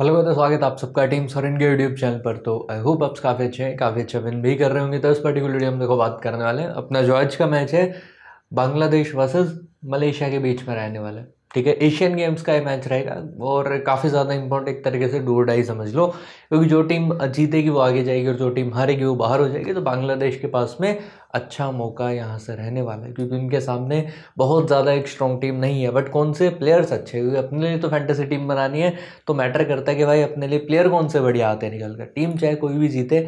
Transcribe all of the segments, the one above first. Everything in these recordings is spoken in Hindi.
हेलो दोस्तों, स्वागत है आप सबका टीम सरिंग के यूट्यूब चैनल पर। तो आई होप आप काफ़ी अच्छे विन भी कर रहे होंगे। तो इस पर्टिकुलर वीडियो हम देखो बात करने वाले हैं, अपना जो आज का मैच है बांग्लादेश वर्सेस मलेशिया के बीच में रहने वाला है, ठीक है। एशियन गेम्स का ये मैच रहेगा और काफ़ी ज़्यादा इंपॉर्टेंट एक तरीके से डू और डाई समझ लो, क्योंकि जो टीम जीतेगी वो आगे जाएगी और जो टीम हारेगी वो बाहर हो जाएगी। तो बांग्लादेश के पास में अच्छा मौका यहाँ से रहने वाला है, क्योंकि उनके सामने बहुत ज़्यादा एक स्ट्रॉन्ग टीम नहीं है। बट कौन से प्लेयर्स अच्छे, क्योंकि अपने लिए तो फैंटेसी टीम बनानी है, तो मैटर करता है कि भाई अपने लिए प्लेयर कौन से बढ़िया आते हैं निकल कर। टीम चाहे कोई भी जीते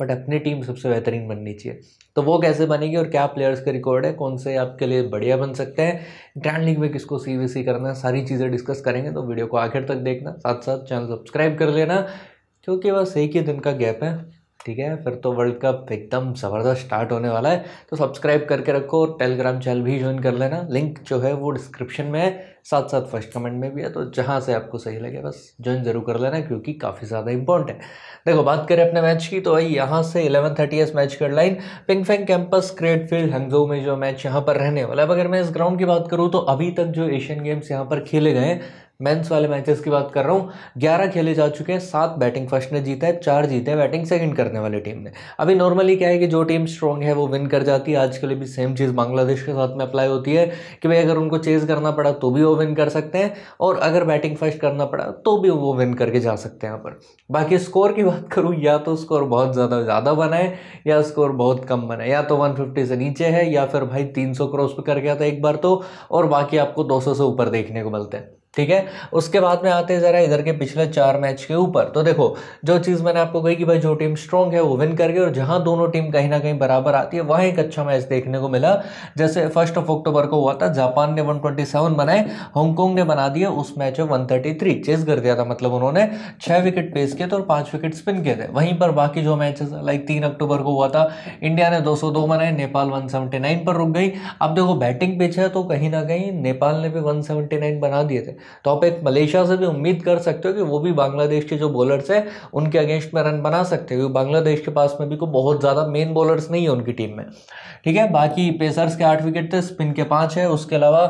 बट अपनी टीम सबसे बेहतरीन बननी चाहिए। तो वो कैसे बनेगी और क्या प्लेयर्स का रिकॉर्ड है, कौन से आपके लिए बढ़िया बन सकते हैं, ग्रैंड लीग में किसको सीवीसी करना है, सारी चीज़ें डिस्कस करेंगे। तो वीडियो को आखिर तक देखना, साथ साथ चैनल सब्सक्राइब कर लेना, क्योंकि बस एक ही दिन का गैप है, ठीक है। फिर तो वर्ल्ड कप एकदम ज़बरदस्त स्टार्ट होने वाला है। तो सब्सक्राइब करके रखो और टेलीग्राम चैनल भी ज्वाइन कर लेना, लिंक जो है वो डिस्क्रिप्शन में है, साथ साथ फर्स्ट कमेंट में भी है। तो जहाँ से आपको सही लगे बस ज्वाइन जरूर कर लेना, क्योंकि काफ़ी ज़्यादा इंपॉर्टेंट है। देखो बात करें अपने मैच की, तो भाई यहाँ से 11:30 इस मैच की headline, Pingfeng campus cricket field Hangzhou में जो मैच यहाँ पर रहने वाला है। अगर मैं इस ग्राउंड की बात करूँ तो अभी तक जो एशियन गेम्स यहाँ पर खेले गए हैं, मेंस वाले मैचेस की बात कर रहा हूँ, 11 खेले जा चुके हैं। 7 बैटिंग फर्स्ट ने जीता है, 4 जीते हैं बैटिंग सेकंड करने वाली टीम ने। अभी नॉर्मली क्या है कि जो टीम स्ट्रॉन्ग है वो विन कर जाती है। आज के लिए भी सेम चीज़ बांग्लादेश के साथ में अप्लाई होती है कि भाई अगर उनको चेज़ करना पड़ा तो भी वो विन कर सकते हैं, और अगर बैटिंग फर्स्ट करना पड़ा तो भी वो विन करके जा सकते हैं यहाँ पर। बाकी स्कोर की बात करूँ, या तो स्कोर बहुत ज़्यादा बनाए या स्कोर बहुत कम बनाए, या तो 150 से नीचे है, या फिर भाई 300 क्रॉस पर कर गया था एक बार तो, और बाकी आपको 200 से ऊपर देखने को मिलते हैं, ठीक है। उसके बाद में आते हैं ज़रा इधर के पिछले 4 मैच के ऊपर। तो देखो जो चीज़ मैंने आपको कही कि भाई जो टीम स्ट्रॉन्ग है वो विन करके, और जहां दोनों टीम कहीं ना कहीं बराबर आती है वहां एक अच्छा मैच देखने को मिला। जैसे 1 अक्टूबर को हुआ था, जापान ने 127 बनाए, हांगकॉन्ग ने बना दिया उस मैच में 133, चेस कर दिया था, मतलब उन्होंने 6 विकेट पेस किए थे और 5 विकेट स्पिन किए थे। वहीं पर बाकी जो मैचेस लाइक 3 अक्टूबर को हुआ था, इंडिया ने 202 बनाए, नेपाल 179 पर रुक गई। अब देखो बैटिंग पिच है तो कहीं ना कहीं नेपाल ने भी 179 बना दिए थे, तो आप एक मलेशिया से भी उम्मीद कर सकते हो कि वो भी बांग्लादेश के जो बॉलर्स हैं उनके अगेंस्ट में रन बना सकते हो, क्योंकि बांग्लादेश के पास में भी कोई बहुत ज़्यादा मेन बॉलर्स नहीं है उनकी टीम में, ठीक है। बाकी पेसर्स के 8 विकेट थे, स्पिन के 5 है। उसके अलावा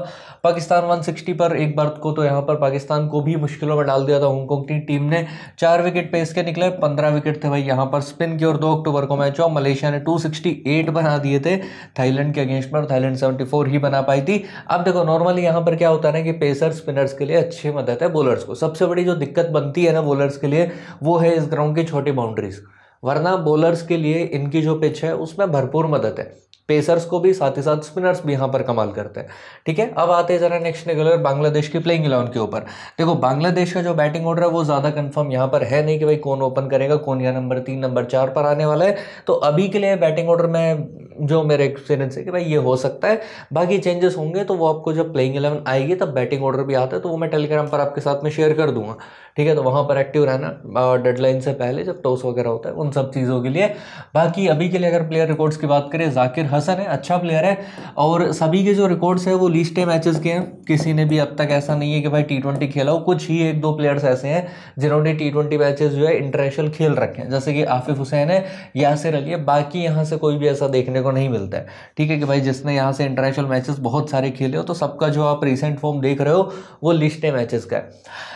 पाकिस्तान 160 पर एक बार को, तो यहाँ पर पाकिस्तान को भी मुश्किलों में डाल दिया था हांगकॉन्ग की टीम ने। 4 विकेट पेस के निकले, 15 विकेट थे भाई यहाँ पर स्पिन के। और 2 अक्टूबर को मैच हुआ, मलेशिया ने 268 बना दिए थे थाईलैंड के अगेंस्ट में, और थाईलैंड 74 ही बना पाई थी। अब देखो नॉर्मली यहाँ पर क्या होता है ना कि पेसर स्पिनर्स के लिए अच्छी मदद है बॉलर्स को। सबसे बड़ी जो दिक्कत बनती है ना बॉलर्स के लिए वो है इस ग्राउंड की छोटी बाउंड्रीज, वरना बॉलर्स के लिए इनकी जो पिच है उसमें भरपूर मदद है, पेसर्स को भी साथ ही साथ स्पिनर्स भी यहाँ पर कमाल करते हैं, ठीक है। अब आते हैं जरा नेक्स्ट निकल बांग्लादेश की प्लेइंग 11 के ऊपर। देखो बांग्लादेश का जो बैटिंग ऑर्डर है वो ज़्यादा कंफर्म यहाँ पर है नहीं कि भाई कौन ओपन करेगा, कौन यहाँ नंबर 3 नंबर 4 पर आने वाला है। तो अभी के लिए बैटिंग ऑर्डर में जो मेरे एक्सपीरियंस है कि भाई ये हो सकता है, बाकी चेंजेस होंगे तो वो आपको जब प्लेइंग 11 आएगी तब बैटिंग ऑर्डर भी आता है, तो वो मैं टेलीग्राम पर आपके साथ में शेयर कर दूंगा, ठीक है। तो वहाँ पर एक्टिव रहना डेडलाइन से पहले, जब टॉस वगैरह होता है उन सब चीज़ों के लिए। बाकी अभी के लिए अगर प्लेयर रिकॉर्ड्स की बात करें, जाकिर हसन है, अच्छा प्लेयर है, और सभी के जो रिकॉर्ड्स हैं वो लीस्ट मैचेस के हैं। किसी ने भी अब तक ऐसा नहीं है कि भाई T20 खेला हो, कुछ ही 1-2 प्लेयर्स ऐसे हैं जिन्होंने T20 मैचेस जो है इंटरनेशनल खेल रखे हैं, जैसे कि आफिफ हुसैन है, यासिर अली है। बाकी यहाँ से कोई भी ऐसा देखने को नहीं मिलता है, ठीक है, कि भाई जिसने यहाँ से इंटरनेशनल मैचेस बहुत सारे खेले हो। तो सबका जो आप रिसेंट फॉर्म देख रहे हो वो लिस्ट मैचेस का है।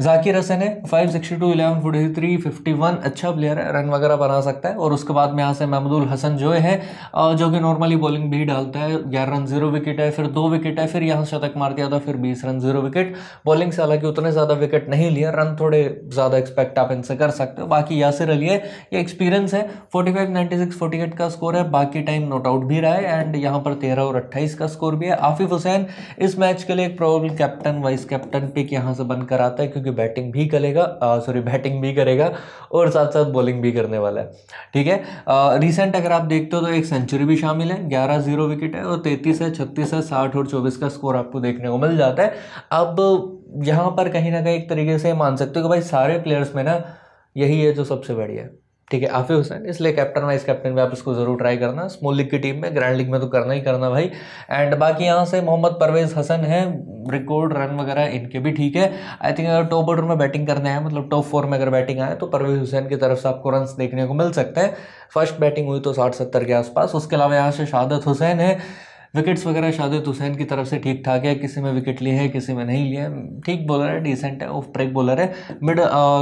जाकिर हसन है 562, 1143, 51, अच्छा प्लेयर है, रन वगैरह बना सकता है। और उसके बाद में यहाँ से महमूदुल हसन जो है जो कि नॉर्मली बॉलिंग भी डालता है, 11 रन 0 विकेट है, फिर 2 विकेट है, फिर यहाँ शतक मार दिया था, फिर 20 रन 0 विकेट। बॉलिंग से हालांकि उतने ज़्यादा विकेट नहीं लिए, रन थोड़े ज़्यादा एक्सपेक्ट आप इनसे कर सकते हो। बाकी यासिर अली है, ये एक्सपीरियंस है, 45, 96, 48 का स्कोर है, बाकी टाइम नॉट आउट भी रहा है, एंड यहाँ पर 13 और 28 का स्कोर भी है। आफिफ हुसैन इस मैच के लिए एक probable captain vice captain pick यहाँ से बनकर आता है, क्योंकि बैटिंग भी करेगा और साथ साथ बॉलिंग भी करने वाला है, ठीक है। रिसेंट अगर आप देखते हो तो एक सेंचुरी भी शामिल है, 11 0 विकेट है, और 33 है, 36 है, 60 और 24 का स्कोर आपको देखने को मिल जाता है। अब यहाँ पर कहीं ना कहीं एक तरीके से मान सकते हो कि भाई सारे प्लेयर्स में ना यही है जो सबसे बढ़िया है, ठीक है, आफिफ हुसैन। इसलिए कैप्टन वाइस कैप्टन में आप इसको जरूर ट्राई करना, स्मॉल लीग की टीम में, ग्रैंड लीग में तो करना ही करना भाई। एंड बाकी यहाँ से मोहम्मद परवेज़ हसन है, रिकॉर्ड रन वगैरह इनके भी ठीक है। आई थिंक अगर टॉप ऑर्डर में बैटिंग करने आए, मतलब टॉप 4 में अगर बैटिंग आए, तो परवेज़ हुसैन की तरफ से आपको रन देखने को मिल सकते हैं। फर्स्ट बैटिंग हुई तो 60-70 के आसपास। उसके अलावा यहाँ से शादत हुसैन है, विकेट्स वगैरह शादत हुसैन की तरफ से ठीक ठाक है, किसी में विकेट लिए हैं किसी में नहीं लिए हैं, ठीक बॉलर है, डिसेंट है, ऑफ ब्रेक बॉलर है, मिड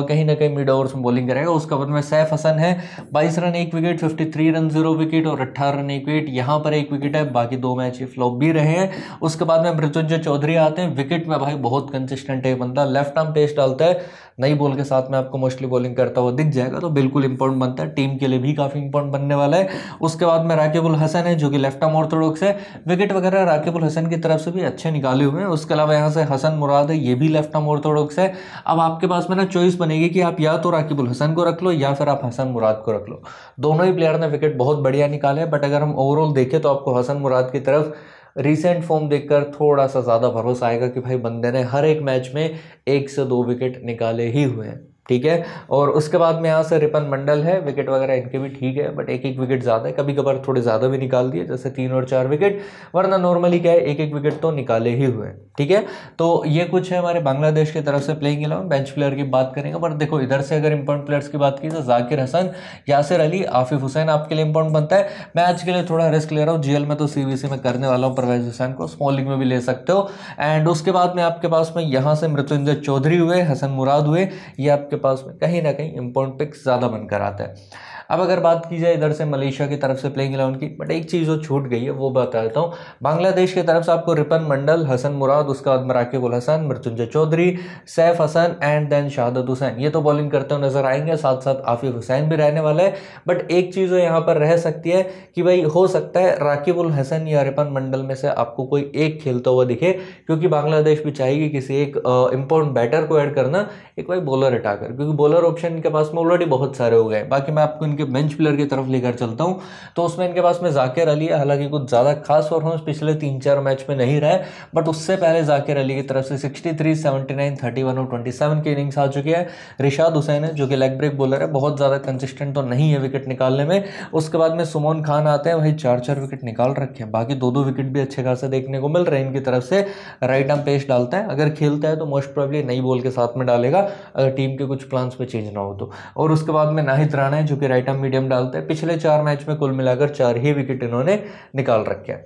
कहीं ना कहीं मिड ओवर्स में बॉलिंग करेगा। उस कवर में सैफ हसन है, 22 रन 1 विकेट, 53 रन 0 विकेट और 18 रन 1 विकेट, यहाँ पर 1 विकेट है, बाकी 2 मैच फ्लॉप भी रहे हैं। उसके बाद में मृत्युंजय चौधरी आते हैं, विकेट में भाई बहुत कंसिस्टेंट है बंदा, लेफ्ट आर्म पेस डालता है, नई बॉल के साथ में आपको मोस्टली बॉलिंग करता हुआ दिख जाएगा, तो बिल्कुल इंपॉर्टेंट बनता है, टीम के लिए भी काफ़ी इंपॉर्टेंट बनने वाला है। उसके बाद में राकिबुल हसन है जो कि लेफ्ट आर्म ऑर्थोडॉक्स है, विकेट वगैरह राकिबुल हसन की तरफ से भी अच्छे निकाले हुए हैं। उसके अलावा यहाँ से हसन मुराद है, ये भी लेफ्ट आर्म ऑर्थोडॉक्स है। अब आपके पास में ना चॉइस बनेगी कि आप या तो राकिबुल हसन को रख लो या फिर आप हसन मुराद को रख लो, दोनों ही प्लेयर ने विकेट बहुत बढ़िया निकाले, बट अगर हम ओवरऑल देखें तो आपको हसन मुराद की तरफ रिसेंट फॉर्म देखकर थोड़ा सा ज़्यादा भरोसा आएगा कि भाई बंदे ने हर एक मैच में 1 से 2 विकेट निकाले ही हुए हैं, ठीक है। और उसके बाद में यहाँ से रिपन मंडल है, विकेट वगैरह इनके भी ठीक है, बट 1 विकेट ज़्यादा है, कभी कभार थोड़े ज़्यादा भी निकाल दिए, जैसे 3 और 4 विकेट, वरना नॉर्मली क्या है 1 विकेट तो निकाले ही हुए, ठीक है। तो ये कुछ है हमारे बांग्लादेश की तरफ से प्लेइंग 11। बेंच प्लेयर की बात करेंगे, पर देखो इधर से अगर इंपॉर्टेंट प्लेयर्स की बात की तो जाकिर हसन, यासिर अली, आफिफ हुसैन आपके लिए इंपॉर्टेंट बनता है। मैं आज के लिए थोड़ा रिस्क ले रहा हूँ, जीएल में तो सीवीसी में करने वाला हूँ परवेज हुसैन को, स्मॉल लीग में भी ले सकते हो। एंड उसके बाद में आपके पास में यहाँ से मृत्युंजय चौधरी हुए, हसन मुराद हुए, ये आपके पास में कहीं ना कहीं इंपॉर्टेंट पिक्स ज़्यादा बनकर आता है। अब अगर बात की जाए इधर से मलेशिया की तरफ से प्लेइंग 11 की, बट एक चीज़ जो छूट गई है वो बता देता हूँ। बांग्लादेश की तरफ से आपको रिपन मंडल, हसन मुराद, उसके बाद राकिबुल हसन, मृत्युंजय चौधरी, सैफ हसन एंड देन शहादत हुसैन, ये तो बॉलिंग करते हुए नजर आएंगे, साथ साथ आफिफ हुसैन भी रहने वाला है। बट एक चीज़ यहाँ पर रह सकती है कि भाई हो सकता है राकिबुल हसन या रिपन मंडल में से आपको कोई एक खेलता हुआ दिखे, क्योंकि बांग्लादेश भी चाहेगी किसी एक इंपॉर्टेंट बैटर को ऐड करना, एक भाई बॉलर हटा कर, क्योंकि बॉलर ऑप्शन इनके पास में ऑलरेडी बहुत सारे हो गए। बाकी मैं आपको बेंच प्लेयर की तरफ लेकर चलता हूं, तो उसमें इनके पास में जाकिर अली है, हालांकि कुछ ज्यादा खास परफॉर्मेंस पिछले 3-4 मैच में नहीं रहा है, बट उससे पहले जाकिर अली की तरफ से 63, 79, 31 और 27 की इनिंग्स आ चुकी है। रिशाद हुसैन है जो कि लेग ब्रेक बॉलर है, बहुत ज्यादा कंसिस्टेंट तो नहीं है विकेट निकालने में। उसके बाद में सुमोन खान आते हैं, भाई 4-4 विकेट निकाल रखे हैं, बाकी 2-2 विकेट भी अच्छे खासे देखने को मिल रहे हैं इनकी तरफ से। राइट आर्म पेस डालता है, अगर खेलता है तो मोस्ट प्रॉब्ली नई बॉल के साथ में डालेगा, अगर टीम के कुछ प्लान्स पर चेंज ना हो तो। और उसके बाद में नाहिद राणा है जो कि राइट आर्म मीडियम डालते हैं, पिछले 4 मैच में कुल मिलाकर 4 ही विकेट इन्होंने निकाल रखे हैं।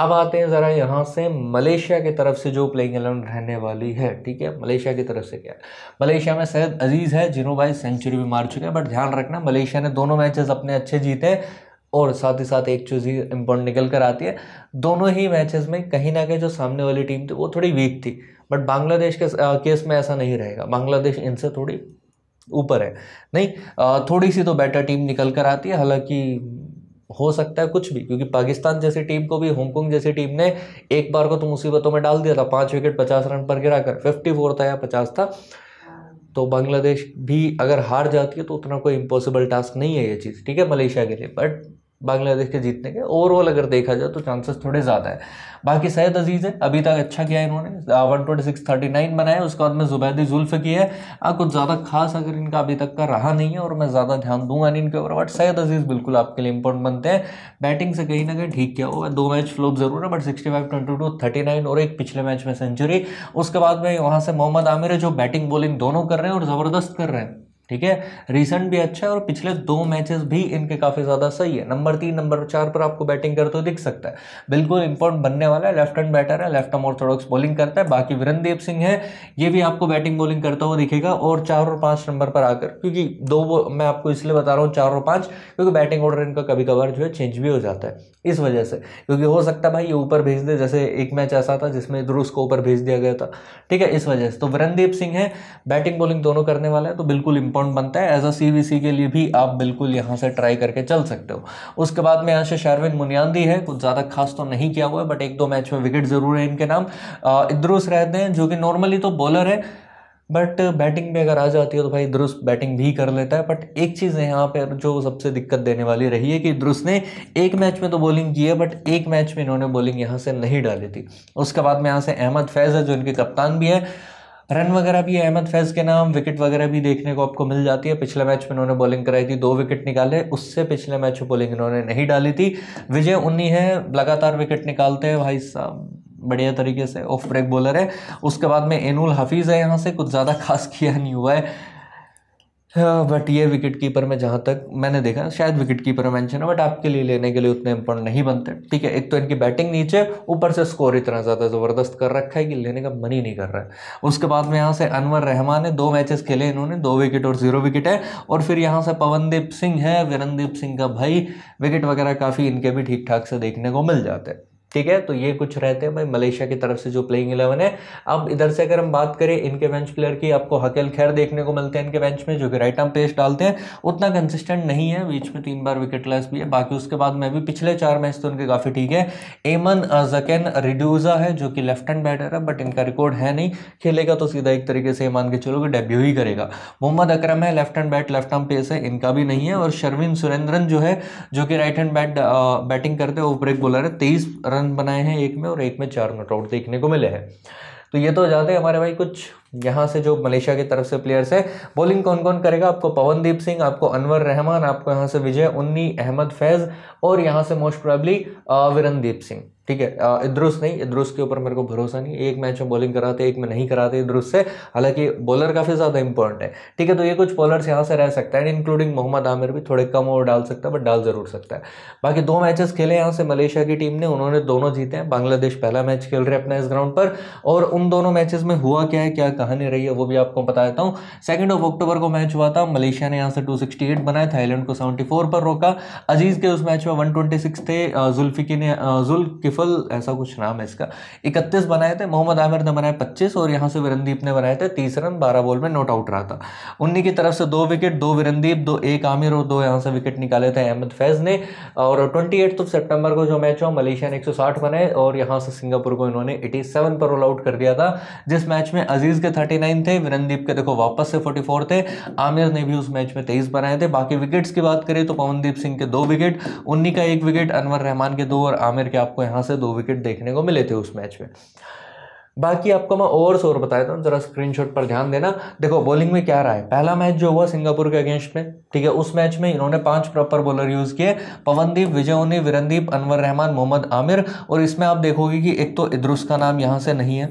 अब आते हैं ज़रा यहाँ से मलेशिया की तरफ से जो प्लेइंग 11 रहने वाली है, ठीक है। मलेशिया की तरफ से क्या है, मलेशिया में सैयद अजीज़ है जिन्होंने भाई सेंचुरी भी मार चुके हैं, बट ध्यान रखना मलेशिया ने दोनों मैचेस अपने अच्छे जीते हैं, और साथ ही साथ एक चीज़ ही इम्पोर्टेंट निकल कर आती है, दोनों ही मैचेस में कहीं ना कहीं जो सामने वाली टीम थी वो थोड़ी वीक थी, बट बांग्लादेश के केस में ऐसा नहीं रहेगा, बांग्लादेश इनसे थोड़ी ऊपर है, नहीं थोड़ी सी तो बेटर टीम निकल कर आती है। हालांकि हो सकता है कुछ भी, क्योंकि पाकिस्तान जैसी टीम को भी हांगकांग जैसी टीम ने एक बार को तो मुसीबतों में डाल दिया था, 5 विकेट 50 रन पर गिरा कर, 54 था या 50 था। तो बांग्लादेश भी अगर हार जाती है तो उतना कोई इम्पॉसिबल टास्क नहीं है ये चीज़, ठीक है, मलेशिया के लिए। बट बांग्लादेश के जीतने के ओवरऑल अगर देखा जाए तो चांसेस थोड़े ज़्यादा है। बाकी सैयद अजीज़ है, अभी तक अच्छा किया है इन्होंने, 126, 39 बनाए। उसके बाद में जुबैदी जुल्फ की है, कुछ ज़्यादा खास अगर इनका अभी तक का रहा नहीं है और मैं ज़्यादा ध्यान दूंगा नहीं इनके ऊपर, बट सैयद अजीज़ बिल्कुल आपके लिए इंपॉर्टेंट बनते हैं। बैटिंग से कहीं ना कहीं ठीक किया हुआ, 2 मैच फ्लॉप जरूर है, बट 65, 22, 39 और एक पिछले मैच में सेंचुरी। उसके बाद में वहाँ से मोहम्मद आमिर है जो बैटिंग बॉलिंग दोनों कर रहे हैं और ज़बरदस्त कर रहे हैं, ठीक है, रिसेंट भी अच्छा है और पिछले 2 मैचेस भी इनके काफ़ी ज़्यादा सही है। नंबर 3, नंबर 4 पर आपको बैटिंग करते हुए दिख सकता है, बिल्कुल इंपॉर्टेंट बनने वाला है। लेफ्ट हैंड बैटर है, लेफ्ट आर्म ऑर्थोडॉक्स बॉलिंग करता है। बाकी वीरेनदीप सिंह है, ये भी आपको बैटिंग बॉलिंग करता हुआ दिखेगा और 4 और 5 नंबर पर आकर, क्योंकि दो मैं आपको इसलिए बता रहा हूँ 4 और 5, क्योंकि बैटिंग ऑर्डर इनका कभी कभार जो है चेंज भी हो जाता है इस वजह से, क्योंकि हो सकता है भाई ये ऊपर भेज दे, जैसे एक मैच ऐसा था जिसमें इद्रुस को ऊपर भेज दिया गया था, ठीक है, इस वजह से। तो वीरेनदीप सिंह है, बैटिंग बॉलिंग दोनों करने वाला है, तो बिल्कुल बनता है। एज अ सीवीसी के लिए भी आप बिल्कुल यहां से ट्राई करके चल सकते हो। उसके बाद में यहां से शर्विन मुनियांदी है, कुछ ज्यादा खास तो नहीं किया हुआ है, बट 1-2 मैच में विकेट जरूर है इनके नाम। इद्रुस रहते हैं जो कि नॉर्मली तो बॉलर है, बट बैटिंग में अगर आ जाती है तो भाई इद्रुस बैटिंग भी कर लेता है। बट एक चीज़ है यहाँ पर जो सबसे दिक्कत देने वाली रही है कि इद्रुस ने 1 मैच में तो बॉलिंग की है, बट 1 मैच में इन्होंने बॉलिंग यहाँ से नहीं डाली थी। उसके बाद में यहाँ से अहमद फैज़ है जो इनके कप्तान भी है, रन वगैरह भी अहमद फैज़ के नाम, विकेट वगैरह भी देखने को आपको मिल जाती है। पिछले मैच में इन्होंने बॉलिंग कराई थी, 2 विकेट निकाले, उससे पिछले मैच में बॉलिंग इन्होंने नहीं डाली थी। विजय उन्नी है, लगातार विकेट निकालते हैं भाई साहब, बढ़िया तरीके से, ऑफ ब्रेक बॉलर है। उसके बाद में एनुल हफीज़ है, यहाँ से कुछ ज़्यादा खास किया नहीं हुआ है, बट ये विकेट कीपर में जहाँ तक मैंने देखा शायद विकेट कीपर मेंशन है, बट आपके लिए लेने के लिए उतने इंपॉर्टेंट नहीं बनते। ठीक है, एक तो इनकी बैटिंग नीचे, ऊपर से स्कोर इतना ज़्यादा ज़बरदस्त कर रखा है कि लेने का मन ही नहीं कर रहा है। उसके बाद में यहाँ से अनवर रहमान है, 2 मैचेस खेले इन्होंने, 2 विकेट और 0 विकेट है। और फिर यहाँ से पवनदीप सिंह है, वीरेंदीप सिंह का भाई, विकेट वगैरह काफ़ी इनके भी ठीक ठाक से देखने को मिल जाते हैं। ठीक है, तो ये कुछ रहते हैं भाई मलेशिया की तरफ से जो प्लेइंग 11 है। अब इधर से अगर हम बात करें इनके बेंच प्लेयर की, आपको हकेल खैर देखने को मिलते हैं इनके बेंच में, जो कि राइट आर्म पेस डालते हैं, उतना कंसिस्टेंट नहीं है, बीच में 3 बार विकेट लॉस भी है। बाकी उसके बाद में भी पिछले 4 मैच तो उनके काफ़ी ठीक है। एमन जकैन रिड्यूज़ा है जो कि लेफ्ट हैंड बैटर है, बट इनका रिकॉर्ड है नहीं, खेलेगा तो सीधा एक तरीके से मान के चलो कि डेब्यू ही करेगा। मोहम्मद अकरम है, left hand bat left arm pace है, इनका भी नहीं है। और शर्विन सुरेंद्रन जो है, जो कि राइट हैंड बैटिंग करते हैं, ऑफ ब्रेक बॉलर है, 23 रन बनाए हैं एक में, और एक में 4 नॉट आउट देखने को मिले हैं। तो ये तो जाते हैं हमारे भाई कुछ यहाँ से जो मलेशिया की तरफ से प्लेयर्स है। बॉलिंग कौन कौन करेगा, आपको पवनदीप सिंह, आपको अनवर रहमान, आपको यहाँ से विजय उन्नी, अहमद फैज़, और यहाँ से मोस्ट प्रोबेबली विरनदीप सिंह। ठीक है, इद्रुस नहीं, इद्रुस के ऊपर मेरे को भरोसा नहीं, एक मैच में बॉलिंग कराते एक में नहीं कराते इद्रुस से, हालांकि बॉलर काफ़ी ज़्यादा इंपॉर्टेंट है। ठीक है, तो ये कुछ बॉलर्स यहाँ से रह सकता है, इंक्लूडिंग मोहम्मद आमिर भी थोड़े कम ओवर डाल सकता है, बट डाल ज़रूर सकता है। बाकी 2 मैचेस खेले यहाँ से मलेशिया की टीम ने, उन्होंने दोनों जीते हैं। बांग्लादेश पहला मैच खेल रहे अपना इस ग्राउंड पर, और उन दोनों मैचेस में हुआ क्या है, क्या कहानी रही है, वो भी आपको बता देता हूँ। 2 अक्टूबर को मैच हुआ था, मलेशिया ने यहाँ से 268 बनाया, थाईलैंड को 74 पर रोका। अजीज़ के उस मैच में 126 थे, जुल्किफल ऐसा कुछ नाम है इसका, 31 बनाए थे। मोहम्मद आमिर ने बनाए 25, और यहाँ से विरनदीप ने बनाए थे 30 रन, 12 बॉल में नॉट आउट रहा था। उन्नी की तरफ से 2 विकेट, 2 विरनदीप, 2 एक आमिर और 2 यहाँ से विकेट निकाले थे अहमद फैज़ ने। और 28 सितंबर को जो मैच हुआ, मलेशिया ने 160 बनाए, और यहाँ से सिंगापुर को इन्होंने 87 पर रोल आउट कर दिया था, जिस मैच में अजीज़ के 39 थे, विरनदीप के देखो वापस से 44 थे, आमिर ने भी उस मैच में 23 बनाए थे। बाकी विकेट्स की बात करें तो पवनदीप सिंह के 2 विकेट, उन्नी का 1 विकेट, अनवर रहमान के 2 और आमिर के आपको यहाँ से 2 विकेट देखने को मिले थे उस मैच में। बाकी आपको मैं ओवर्स और बताया था, जरा स्क्रीनशॉट पर ध्यान देना। देखो बॉलिंग में क्या रहा है, पहला मैच जो हुआ सिंगापुर के अगेंस्ट में, ठीक है, उस मैच में इन्होंने 5 प्रॉपर बॉलर यूज़ किए, पवनदीप, विजय उन्नी, विरनदीप, अनवर रहमान, मोहम्मद आमिर। और इसमें आप देखोगे कि एक तो इद्रुस का नाम यहाँ से नहीं है,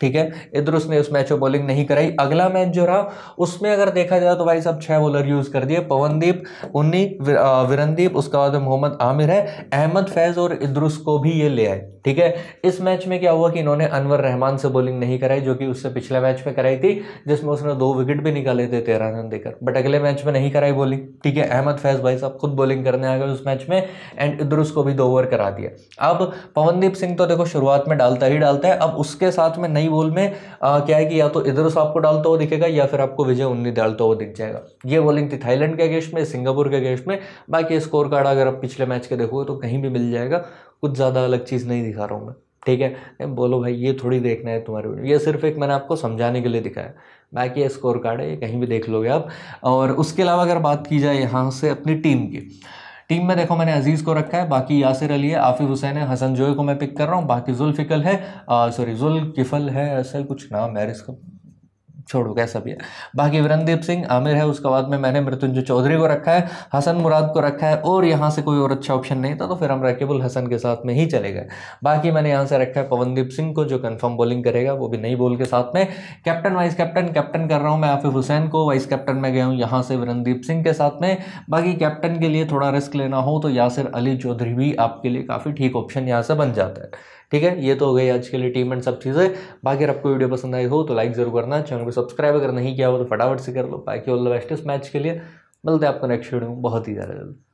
ठीक है, इद्रुस ने उस मैच में बॉलिंग नहीं कराई। अगला मैच जो रहा उसमें अगर देखा जाए तो भाई साहब 6 बॉलर यूज़ कर दिए, पवनदीप, उन्नी, विरनदीप, उसका बाद मोहम्मद आमिर है, अहमद फैज़ और इद्रुस को भी ये ले आए। ठीक है, इस मैच में क्या हुआ कि इन्होंने अनवर रहमान से बॉलिंग नहीं कराई, जो कि उससे पिछले मैच में कराई थी, जिसमें उसने 2 विकेट भी निकाले थे 13 रन देकर, बट अगले मैच में नहीं कराई बॉलिंग। ठीक है, अहमद फैज़ भाई साहब खुद बॉलिंग करने आ गए उस मैच में, एंड इद्रुस को भी 2 ओवर करा दिया। अब पवनदीप सिंह तो देखो शुरुआत में डालता ही डालता है, अब उसके साथ में बॉल में क्या है कि या तो इधर उसे आपको डालता हुआ दिखेगा, या फिर आपको विजय उन्नी डालता हुआ दिख जाएगा। ये बॉलिंग थी थाईलैंड के अगेंस्ट में, सिंगापुर के अगेंस्ट में। बाकी स्कोर कार्ड अगर आप पिछले मैच के देखोगे तो कहीं भी मिल जाएगा, कुछ ज़्यादा अलग चीज़ नहीं दिखा रहा हूँ मैं। ठीक है, बोलो भाई ये थोड़ी देखना है तुम्हारे वीडियो, ये सिर्फ एक मैंने आपको समझाने के लिए दिखाया, बाकी ये स्कोर कार्ड है, ये कहीं भी देख लोगे आप। और उसके अलावा अगर बात की जाए यहाँ से अपनी टीम की, टीम में देखो मैंने अजीज़ को रखा है, बाकी यासिर अली है, आफिफ हुसैन है, हसन जोई को मैं पिक कर रहा हूँ, बाकी जुल्किफल है, ऐसा कुछ नाम है इसका, छोड़ो कैसा भी है। बाकी विरनदीप सिंह, आमिर है, उसके बाद में मैंने मृत्युंजय चौधरी को रखा है, हसन मुराद को रखा है, और यहाँ से कोई और अच्छा ऑप्शन नहीं था, तो फिर हम रकीबुल हसन के साथ में ही चले गए। बाकी मैंने यहाँ से रखा है पवनदीप सिंह को, जो कंफर्म बॉलिंग करेगा, वो भी नई बॉल के साथ में। कैप्टन वाइस कैप्टन कर रहा हूँ मैं आफिफ हुसैन को, वाइस कैप्टन में गया हूँ यहाँ से विरनदीप सिंह के साथ में। बाकी कैप्टन के लिए थोड़ा रिस्क लेना हो तो यासिर अली चौधरी भी आपके लिए काफ़ी ठीक ऑप्शन यहाँ से बन जाता है। ठीक है, ये तो हो गई आज के लिए टीम एंड सब चीज़ें। बाकी अगर आपको वीडियो पसंद आई हो तो लाइक जरूर करना, चैनल को सब्सक्राइब अगर नहीं किया हो तो फटाफट से कर लो। बाकी ऑल द बेस्ट इस मैच के लिए, मिलते हैं आपको नेक्स्ट वीडियो में बहुत ही ज़्यादा जल्द।